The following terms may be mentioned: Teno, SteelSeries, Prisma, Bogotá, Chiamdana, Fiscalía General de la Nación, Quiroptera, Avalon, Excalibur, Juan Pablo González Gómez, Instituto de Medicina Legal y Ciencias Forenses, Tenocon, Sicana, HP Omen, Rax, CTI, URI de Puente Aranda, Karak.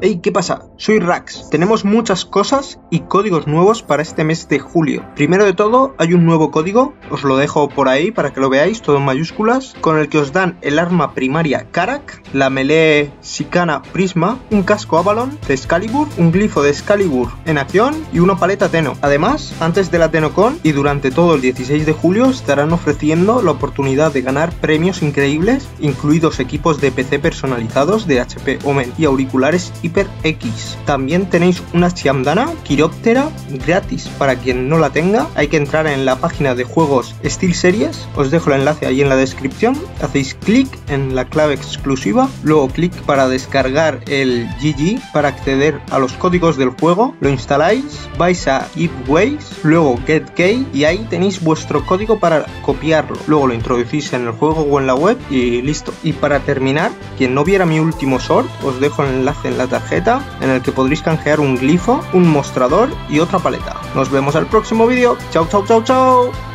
Hey, ¿qué pasa? Soy Rax. Tenemos muchas cosas y códigos nuevos para este mes de julio. Primero de todo, hay un nuevo código, os lo dejo por ahí para que lo veáis, todo en mayúsculas, con el que os dan el arma primaria Karak, la melee Sicana Prisma, un casco Avalon de Excalibur, un glifo de Excalibur en acción y una paleta Teno. Además, antes de la Tenocon y durante todo el 16 de julio estarán ofreciendo la oportunidad de ganar premios increíbles, incluidos equipos de PC personalizados de HP Omen y auriculares X. También tenéis una Chiamdana Quiroptera gratis para quien no la tenga. Hay que entrar en la página de juegos SteelSeries, os dejo el enlace ahí en la descripción, hacéis clic en la clave exclusiva, luego clic para descargar el GG para acceder a los códigos del juego, lo instaláis, vais a giveaways, luego get key y ahí tenéis vuestro código para copiarlo, luego lo introducís en el juego o en la web y listo. Y para terminar, quien no viera mi último short, os dejo el enlace en la tarjeta en el que podréis canjear un glifo, un mostrador y otra paleta. Nos vemos al próximo vídeo. Chao, chao, chao, chao.